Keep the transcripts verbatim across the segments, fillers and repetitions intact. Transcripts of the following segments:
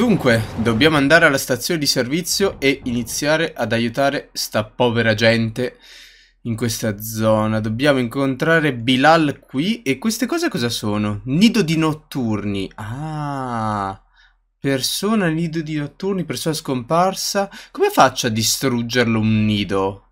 Dunque, dobbiamo andare alla stazione di servizio e iniziare ad aiutare sta povera gente in questa zona. Dobbiamo incontrare Bilal qui. E queste cose cosa sono? Nido di notturni. Ah, persona nido di notturni, persona scomparsa. Come faccio a distruggerlo un nido?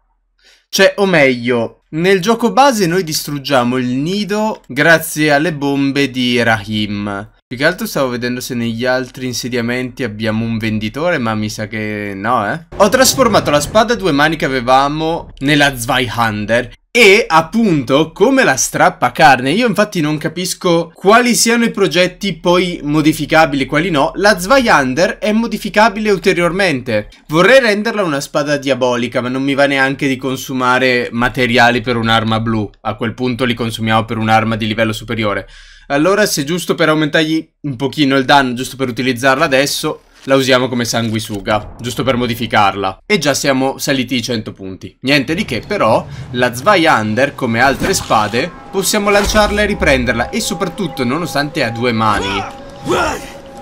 Cioè, o meglio, nel gioco base noi distruggiamo il nido grazie alle bombe di Rahim. Più che altro stavo vedendo se negli altri insediamenti abbiamo un venditore, ma mi sa che no, eh. Ho trasformato la spada a due mani che avevamo nella Zweihänder e appunto come la strappacarne. Io infatti non capisco quali siano i progetti poi modificabili e quali no. La Zweihänder è modificabile ulteriormente. Vorrei renderla una spada diabolica, ma non mi va neanche di consumare materiali per un'arma blu. A quel punto li consumiamo per un'arma di livello superiore. Allora, se giusto per aumentargli un pochino il danno, giusto per utilizzarla adesso, la usiamo come sanguisuga, giusto per modificarla. E già siamo saliti i cento punti. Niente di che, però, la Zweihänder, come altre spade, possiamo lanciarla e riprenderla. E soprattutto, nonostante ha due mani,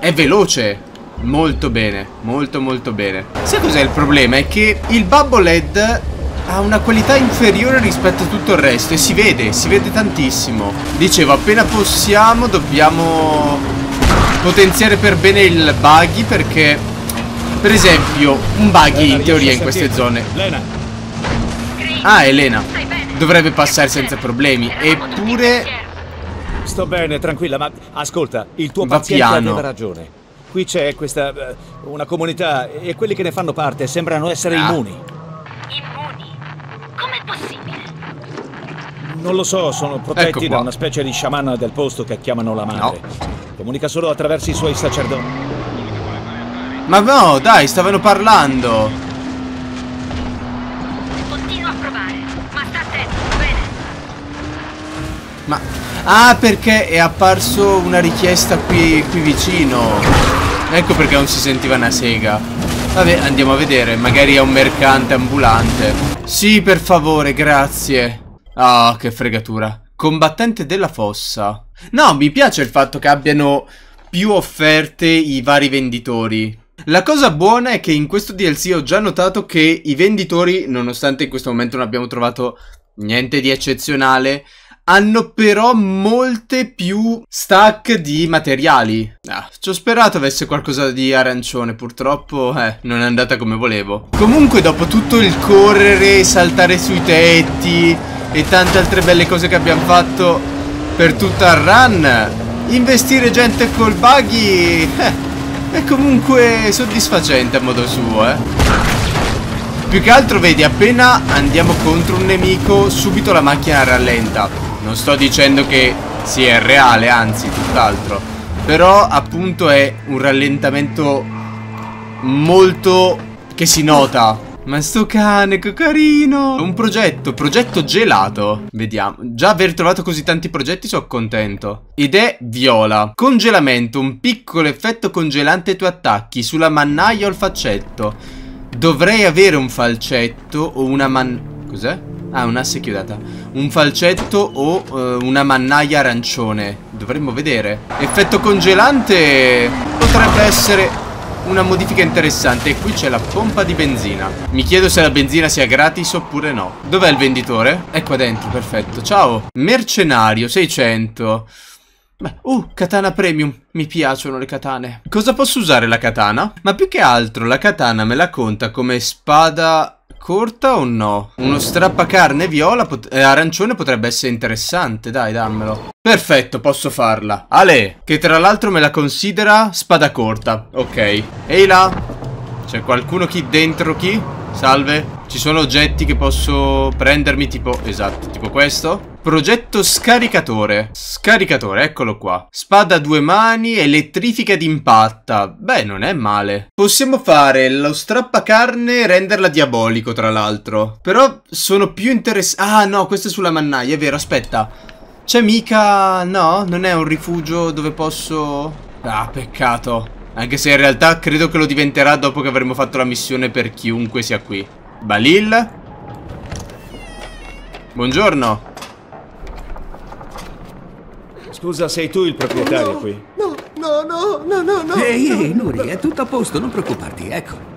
è veloce. Molto bene, molto molto bene. Sai cos'è il problema? È che il Babbo Led ha una qualità inferiore rispetto a tutto il resto e si vede, si vede tantissimo. Dicevo, appena possiamo dobbiamo potenziare per bene il buggy, perché per esempio un buggy in teoria in queste zone... Ah, Elena dovrebbe passare senza problemi, eppure... Sto bene, tranquilla, ma ascolta, il tuo paziente aveva ragione. Qui c'è questa... una comunità e quelli che ne fanno parte sembrano essere ah. immuni. Non lo so, sono protetti ecco da una specie di sciamana del posto che chiamano la madre. No. Comunica solo attraverso i suoi sacerdoti. Ma no, dai, stavano parlando. Continua a provare, ma sta attento, bene. Ma... Ah, perché è apparso una richiesta qui, qui vicino. Ecco perché non si sentiva una sega. Vabbè, andiamo a vedere, magari è un mercante ambulante. Sì, per favore, grazie. Ah, oh, che fregatura. Combattente della fossa. No, mi piace il fatto che abbiano più offerte i vari venditori. La cosa buona è che in questo D L C ho già notato che i venditori, nonostante in questo momento non abbiamo trovato niente di eccezionale, hanno però molte più stack di materiali. Ah, ci ho sperato avesse qualcosa di arancione, purtroppo eh, non è andata come volevo. Comunque dopo tutto il correre, saltare sui tetti e tante altre belle cose che abbiamo fatto per tutta il run, investire gente col buggy eh, è comunque soddisfacente a modo suo, eh. Più che altro vedi, appena andiamo contro un nemico subito la macchina rallenta. Non sto dicendo che sia reale, anzi tutt'altro, però appunto è un rallentamento molto che si nota. Ma sto cane, che carino! Un progetto, progetto gelato. Vediamo, già aver trovato così tanti progetti sono contento. Ed è viola. Congelamento, un piccolo effetto congelante ai tuoi attacchi. Sulla mannaia o il faccetto. Dovrei avere un falcetto o una man... Cos'è? Ah, un'asse chiodata. Un falcetto o uh, una mannaia arancione. Dovremmo vedere. Effetto congelante potrebbe essere... una modifica interessante. E qui c'è la pompa di benzina. Mi chiedo se la benzina sia gratis oppure no. Dov'è il venditore? È qua dentro, perfetto. Ciao. Mercenario, seicento. Beh, uh, katana premium. Mi piacciono le katane. Cosa posso usare la katana? Ma più che altro la katana me la conta come spada corta o no? Uno strappacarne viola pot eh, arancione potrebbe essere interessante. Dai, dammelo. Perfetto, posso farla. Ale, che tra l'altro me la considera spada corta. Ok. Ehi là, c'è qualcuno qui dentro chi? Salve. Ci sono oggetti che posso prendermi tipo... Esatto, tipo questo. Progetto scaricatore. Scaricatore, eccolo qua. Spada a due mani, elettrifica d'impatta. Beh, non è male. Possiamo fare lo strappacarne e renderla diabolico, tra l'altro. Però sono più interessante... Ah no, questo è sulla mannaia, è vero, aspetta. C'è mica... no? Non è un rifugio dove posso... Ah, peccato. Anche se in realtà credo che lo diventerà dopo che avremo fatto la missione per chiunque sia qui. Balil? Buongiorno. Scusa, sei tu il proprietario no, qui? No, no, no, no, no, no, no. Ehi, ehi, Nuri, no, no. È tutto a posto, non preoccuparti, ecco.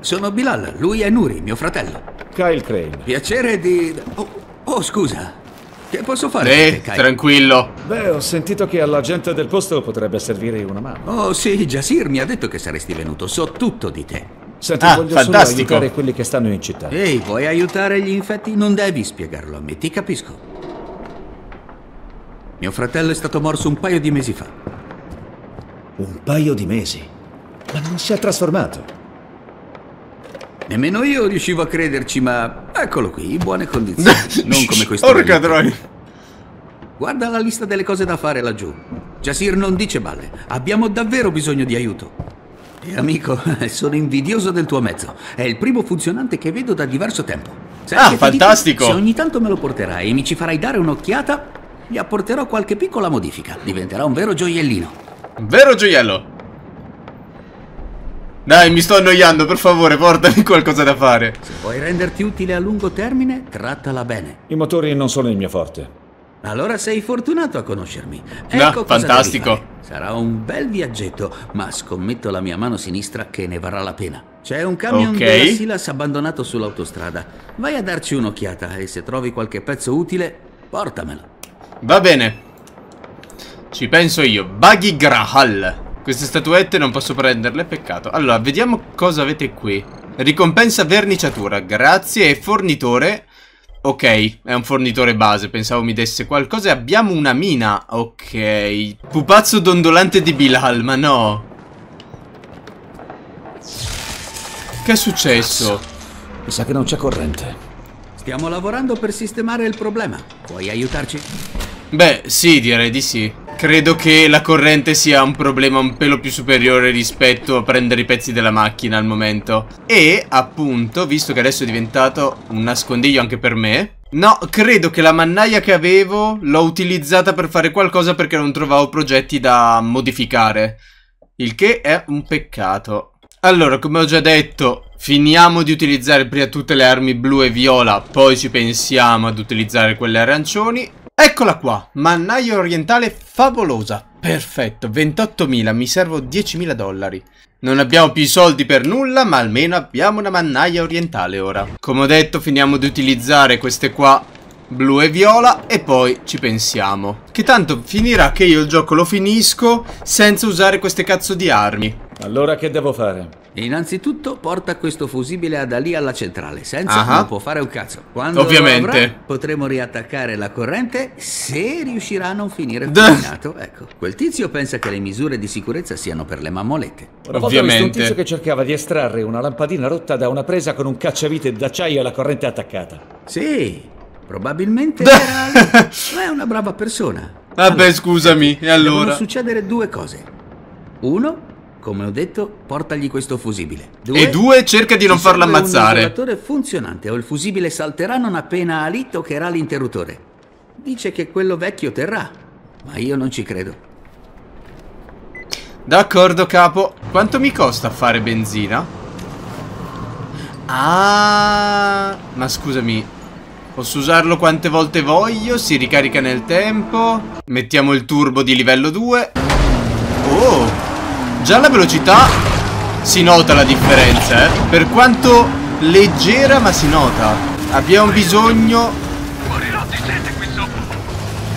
Sono Bilal, lui è Nuri, mio fratello. Kyle Crane. Piacere di... Oh, oh scusa. Che posso fare? Eh, te, tranquillo. Beh, ho sentito che alla gente del posto potrebbe servire una mano. Oh, sì, Jasir mi ha detto che saresti venuto, so tutto di te. Senti, ah, voglio fantastico. Solo aiutare quelli che stanno in città. Ehi, vuoi aiutare gli infetti? Non devi spiegarlo a me, ti capisco. Mio fratello è stato morso un paio di mesi fa. Un paio di mesi? Ma non si è trasformato? Nemmeno io riuscivo a crederci, ma eccolo qui, in buone condizioni. Non come questo. Porca troia. Guarda la lista delle cose da fare laggiù. Jasir non dice balle. Abbiamo davvero bisogno di aiuto. E amico, sono invidioso del tuo mezzo. È il primo funzionante che vedo da diverso tempo. Sai ah, fantastico! Dico, se ogni tanto me lo porterai e mi ci farai dare un'occhiata, gli apporterò qualche piccola modifica. Diventerà un vero gioiellino. Un vero gioiello. Dai, mi sto annoiando, per favore, portami qualcosa da fare. Se vuoi renderti utile a lungo termine, trattala bene. I motori non sono il mio forte. Allora sei fortunato a conoscermi. Ecco, no, fantastico. Sarà un bel viaggetto, ma scommetto la mia mano sinistra che ne varrà la pena. C'è un camion okay. della Silas abbandonato sull'autostrada. Vai a darci un'occhiata e se trovi qualche pezzo utile, portamelo. Va bene. Ci penso io. Baghi Grahal. Queste statuette non posso prenderle, peccato. Allora, vediamo cosa avete qui. Ricompensa verniciatura, grazie. E fornitore. Ok, è un fornitore base, pensavo mi desse qualcosa. E abbiamo una mina, ok. Pupazzo dondolante di Bilal, ma no. Che è successo? Mi sa che non c'è corrente. Stiamo lavorando per sistemare il problema. Puoi aiutarci? Beh, sì, direi di sì. Credo che la corrente sia un problema un pelo più superiore rispetto a prendere i pezzi della macchina al momento. E, appunto, visto che adesso è diventato un nascondiglio anche per me. No, credo che la mannaia che avevo l'ho utilizzata per fare qualcosa perché non trovavo progetti da modificare. Il che è un peccato. Allora, come ho già detto, finiamo di utilizzare prima tutte le armi blu e viola. Poi ci pensiamo ad utilizzare quelle arancioni. Eccola qua, mannaia orientale favolosa, perfetto, ventottomila, mi servo diecimila dollari. Non abbiamo più i soldi per nulla, ma almeno abbiamo una mannaia orientale ora. Come ho detto, finiamo di utilizzare queste qua, blu e viola, e poi ci pensiamo. Che tanto finirà che io il gioco lo finisco senza usare queste cazzo di armi. Allora che devo fare? Innanzitutto porta questo fusibile ad Ali alla centrale. Senza non può fare un cazzo. Quando ovviamente avrà, potremo riattaccare la corrente se riuscirà a non finire fulminato. Ecco, quel tizio pensa che le misure di sicurezza siano per le mammolette. Una volta ho visto un tizio che cercava di estrarre una lampadina rotta da una presa con un cacciavite d'acciaio alla corrente attaccata. Sì, probabilmente era... Ma è una brava persona. Vabbè, allora, scusami, e allora? Devono succedere due cose. Uno, come ho detto, portagli questo fusibile. Due, e due, cerca di non farlo ammazzare. Un isolatore funzionante o il fusibile salterà non appena Ali toccherà l'interruttore. Dice che quello vecchio terrà, ma io non ci credo. D'accordo, capo. Quanto mi costa fare benzina? Ah, ma scusami, posso usarlo quante volte voglio? Si ricarica nel tempo. Mettiamo il turbo di livello due. Oh, già la velocità si nota la differenza, eh. Per quanto leggera, ma si nota. Abbiamo bisogno. Morirò di sete qui sopra.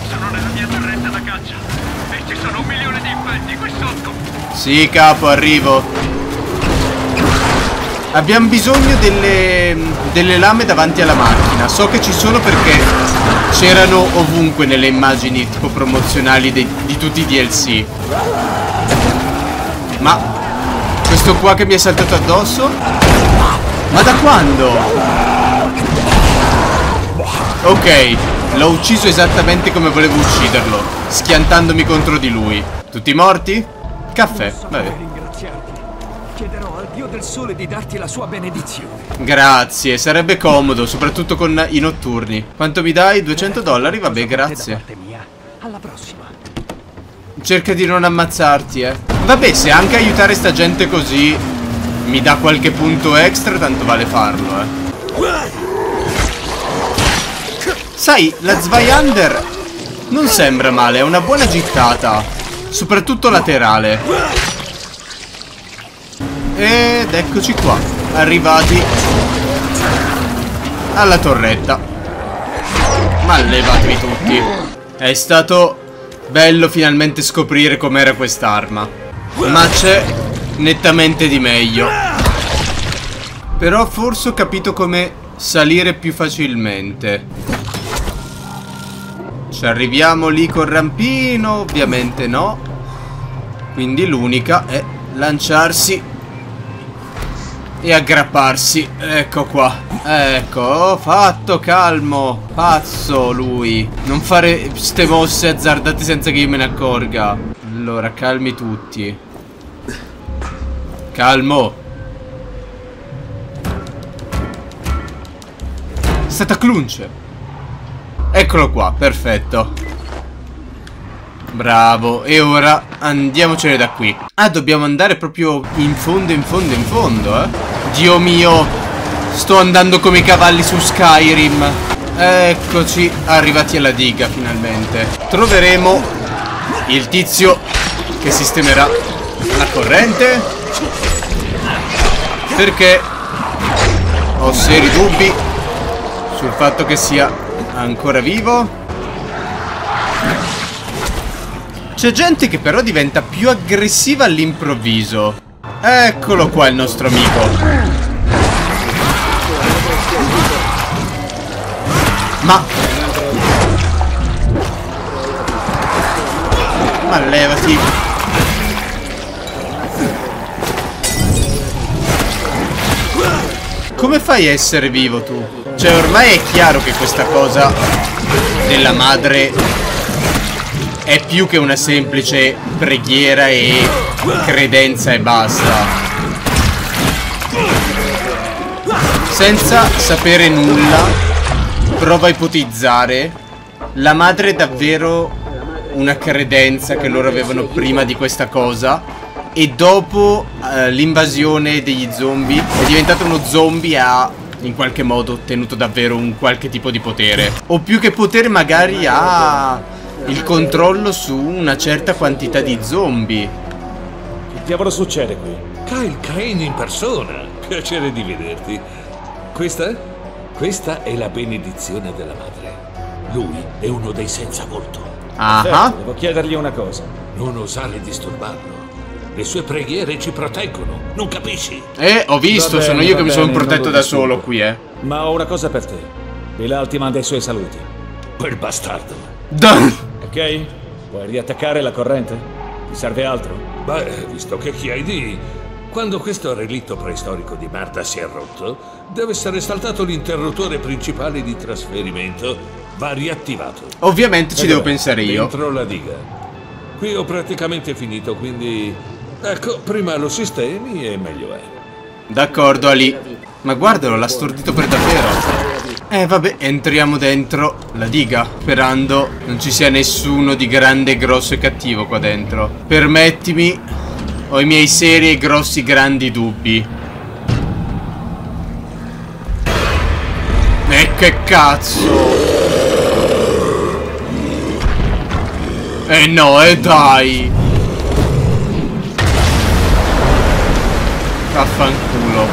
Sono nella mia torretta da caccia. E ci sono un milione di infetti qui sotto. Sì, capo, arrivo. Abbiamo bisogno delle, delle lame davanti alla macchina. So che ci sono perché c'erano ovunque nelle immagini tipo promozionali di, di tutti i D L C. Ma questo qua che mi è saltato addosso? Ma da quando? Ok, l'ho ucciso esattamente come volevo ucciderlo, schiantandomi contro di lui. Tutti morti? Caffè, vabbè. Chiederò al Dio del Sole di darti la sua benedizione. Grazie, sarebbe comodo, soprattutto con i notturni. Quanto mi dai? duecento dollari? Vabbè, grazie. Alla prossima. Cerca di non ammazzarti, eh. Vabbè, se anche aiutare sta gente così mi dà qualche punto extra, tanto vale farlo, eh. Sai, la Zweihänder non sembra male, è una buona gittata. soprattutto laterale. Ed eccoci qua, arrivati alla torretta. Ma levatevi tutti. È stato bello finalmente scoprire com'era quest'arma, ma c'è nettamente di meglio. Però forse ho capito come salire più facilmente. Ci arriviamo lì col rampino? Ovviamente no. Quindi l'unica è lanciarsi e aggrapparsi. Ecco qua. Ecco, ho fatto, calmo. Pazzo lui. Non fare ste mosse azzardate senza che io me ne accorga. Allora, calmi tutti. Calmo. È stata clunce. Eccolo qua, perfetto. Bravo. E ora andiamocene da qui. Ah, dobbiamo andare proprio in fondo, in fondo, in fondo, eh. Dio mio, sto andando come i cavalli su Skyrim. Eccoci, arrivati alla diga finalmente. Troveremo il tizio che sistemerà la corrente, perché ho seri dubbi sul fatto che sia ancora vivo. C'è gente che però diventa più aggressiva all'improvviso. Eccolo qua il nostro amico. Ma Ma levati. Come fai a essere vivo tu? Cioè ormai è chiaro che questa cosa della madre è più che una semplice preghiera e credenza e basta. Senza sapere nulla, prova a ipotizzare, la madre è davvero una credenza che loro avevano prima di questa cosa, e dopo eh, l'invasione degli zombie è diventato uno zombie a... in qualche modo ottenuto davvero un qualche tipo di potere. O più che potere magari ha il controllo su una certa quantità di zombie. Che diavolo succede qui? Kyle Crane in persona. Piacere di vederti. Questa? Questa è la benedizione della madre. Lui è uno dei senza volto. Ah, certo, devo chiedergli una cosa. Non osare disturbarlo. Le sue preghiere ci proteggono, non capisci? Eh, ho visto, bene, sono io che bene, mi sono protetto da solo qui, eh. Ma ho una cosa per te. Bilal ti manda i suoi saluti. Quel bastardo. Ok? Puoi riattaccare la corrente? Ti serve altro? Beh, visto che chi hai di... Quando questo relitto preistorico di merda si è rotto, deve essere saltato l'interruttore principale di trasferimento. Va riattivato. Ovviamente ci e devo beh, pensare io. Dentro la diga. Qui ho praticamente finito, quindi... Ecco, prima lo sistemi e meglio è. D'accordo, Ali. Ma guardalo, l'ha stordito per davvero. Eh, vabbè, entriamo dentro la diga, sperando non ci sia nessuno di grande, grosso e cattivo qua dentro. Permettimi, ho i miei seri e grossi, grandi dubbi. E eh, che cazzo! Eh no, e eh dai! Vaffanculo.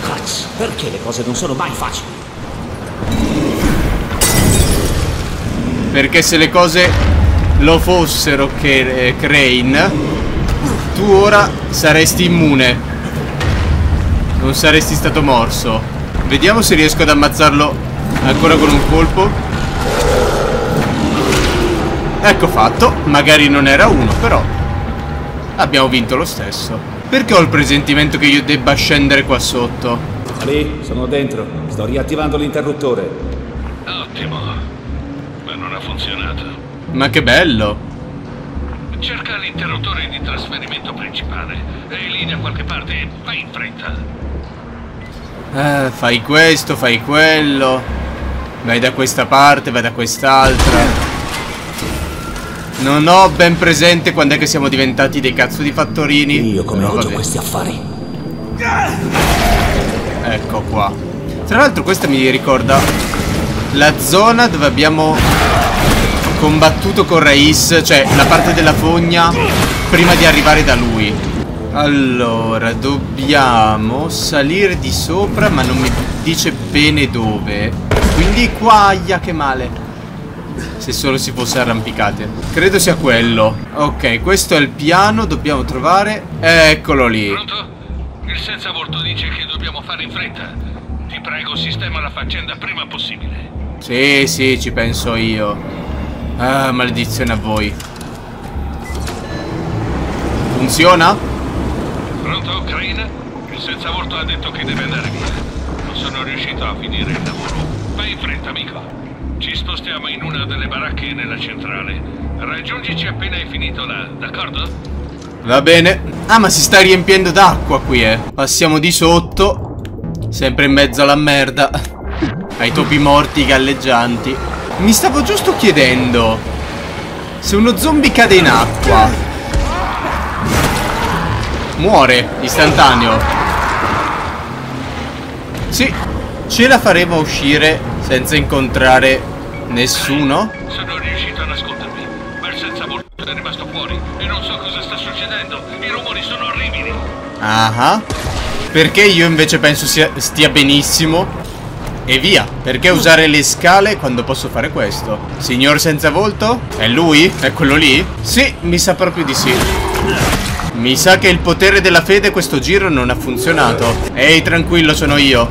Cazzo, perché le cose non sono mai facili? Perché se le cose lo fossero, che, eh, Crane, tu ora saresti immune. Non saresti stato morso. Vediamo se riesco ad ammazzarlo ancora con un colpo. Ecco fatto. Magari non era uno, però abbiamo vinto lo stesso. Perché ho il presentimento che io debba scendere qua sotto? Ali, sono dentro. Sto riattivando l'interruttore. Ottimo. Ma non ha funzionato. Ma che bello. Cerca l'interruttore di trasferimento principale. È lì da qualche parte. Vai in fretta. Eh, fai questo, fai quello. Vai da questa parte, vai da quest'altra. Non ho ben presente quando è che siamo diventati dei cazzo di fattorini. Io come faccio questi affari. Ecco qua. Tra l'altro questa mi ricorda la zona dove abbiamo combattuto con Raiz, cioè la parte della fogna, prima di arrivare da lui. Allora, dobbiamo salire di sopra, ma non mi dice bene dove. Quindi qua, aia, che male. Se solo si fosse arrampicate. Credo sia quello. Ok, questo è il piano, dobbiamo trovare. Eccolo lì. Pronto? Il senza volto dice che dobbiamo fare in fretta. Ti prego, sistema la faccenda prima possibile. Sì, sì, ci penso io. Ah, maledizione a voi. Funziona? Pronto, Crane? Il senza volto ha detto che deve andare via. Non sono riuscito a finire il lavoro. Vai in fretta, amico. Ci spostiamo in una delle baracche nella centrale. Raggiungici appena hai finito là, d'accordo? Va bene. Ah, ma si sta riempiendo d'acqua qui, eh. Passiamo di sotto. Sempre in mezzo alla merda. Ai topi morti galleggianti. Mi stavo giusto chiedendo se uno zombie cade in acqua muore istantaneo. Sì, ce la faremo uscire senza incontrare nessuno? Sono riuscito ad ascoltarmi, ma il senza volto è rimasto fuori e non so cosa sta succedendo. I rumori sono orribili. Ah, perché io invece penso sia, stia benissimo. E via, perché usare le scale quando posso fare questo? Signor senza volto? È lui? È quello lì? Sì, mi sa proprio di sì. Mi sa che il potere della fede questo giro non ha funzionato. Ehi, tranquillo, sono io.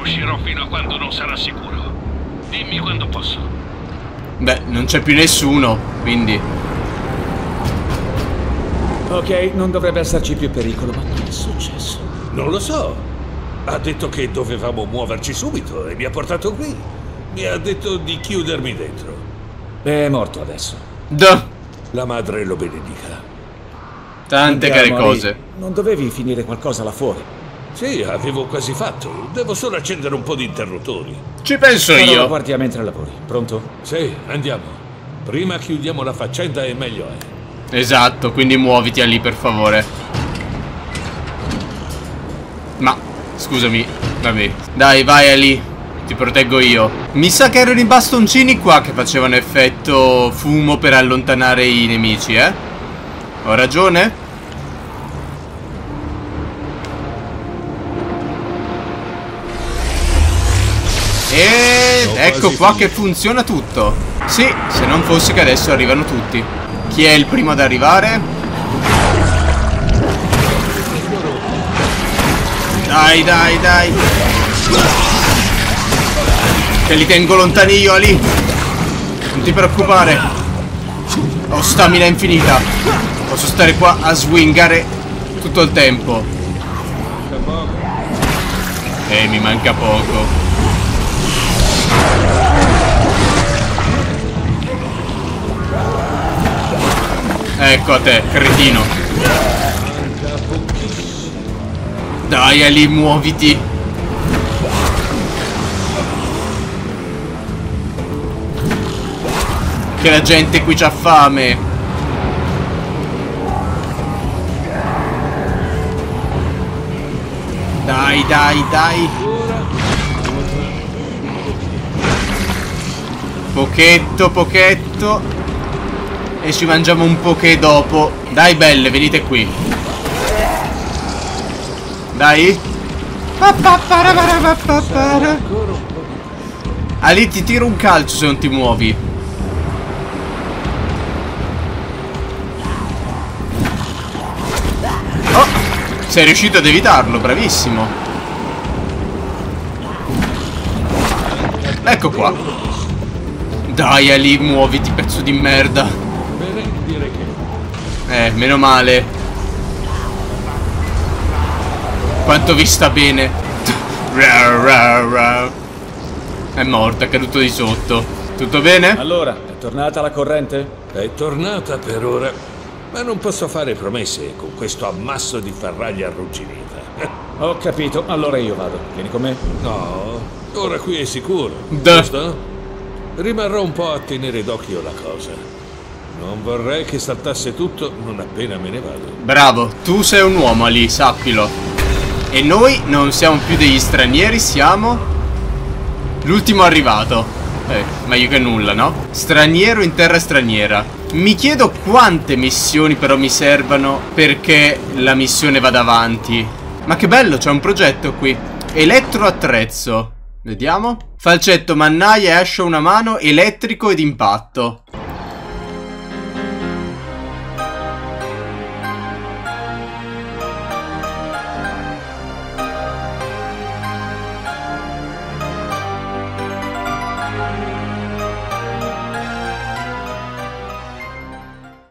Uscirò fino a quando non sarà sicuro. Dimmi quando posso. Beh, non c'è più nessuno, quindi. Ok, non dovrebbe esserci più pericolo, ma che è successo? Non lo so. Ha detto che dovevamo muoverci subito e mi ha portato qui. Mi ha detto di chiudermi dentro. È morto adesso. Duh. La madre lo benedica. Tante care cose. Non dovevi finire qualcosa là fuori? Sì, avevo quasi fatto. Devo solo accendere un po' di interruttori. Ci penso io. Allora, guardia mentre lavori. Pronto? Sì, andiamo. Prima chiudiamo la faccenda e meglio è. Esatto, quindi muoviti lì, per favore. Ma, scusami, vabbè. Dai, vai lì. Ti proteggo io. Mi sa che erano i bastoncini qua che facevano effetto fumo per allontanare i nemici, eh? Ho ragione? Ed ecco qua che funziona tutto. Sì, se non fosse che adesso arrivano tutti. Chi è il primo ad arrivare? Dai, dai, dai. Che li tengo lontani io, Ali. Non ti preoccupare. Ho stamina infinita. Posso stare qua a swingare tutto il tempo. E mi manca poco. Ecco a te, cretino. Dai, Ali, muoviti. Che la gente qui c'ha fame. Dai, dai, dai. Pochetto, pochetto. E ci mangiamo un po' che dopo. Dai, belle, venite qui. Dai. Ali, ti tiro un calcio se non ti muovi. Oh, sei riuscito ad evitarlo, bravissimo. Ecco qua. Dai, Ali, muoviti, pezzo di merda. Eh, meno male. Quanto vi sta bene. È morta, è caduto di sotto. Tutto bene? Allora, è tornata la corrente? È tornata per ora. Ma non posso fare promesse con questo ammasso di ferraglia arrugginita. Ho capito, allora io vado. Vieni con me? No, ora qui è sicuro. Giusto? Rimarrò un po' a tenere d'occhio la cosa. Non vorrei che saltasse tutto non appena me ne vado. Bravo, tu sei un uomo, Ali, sappilo. E noi non siamo più degli stranieri, siamo l'ultimo arrivato. Eh, meglio che nulla, no? Straniero in terra straniera. Mi chiedo quante missioni però mi servano perché la missione vada avanti. Ma che bello, c'è un progetto qui. Elettroattrezzo. Vediamo. Falcetto, mannaia e ascia una mano, elettrico ed impatto.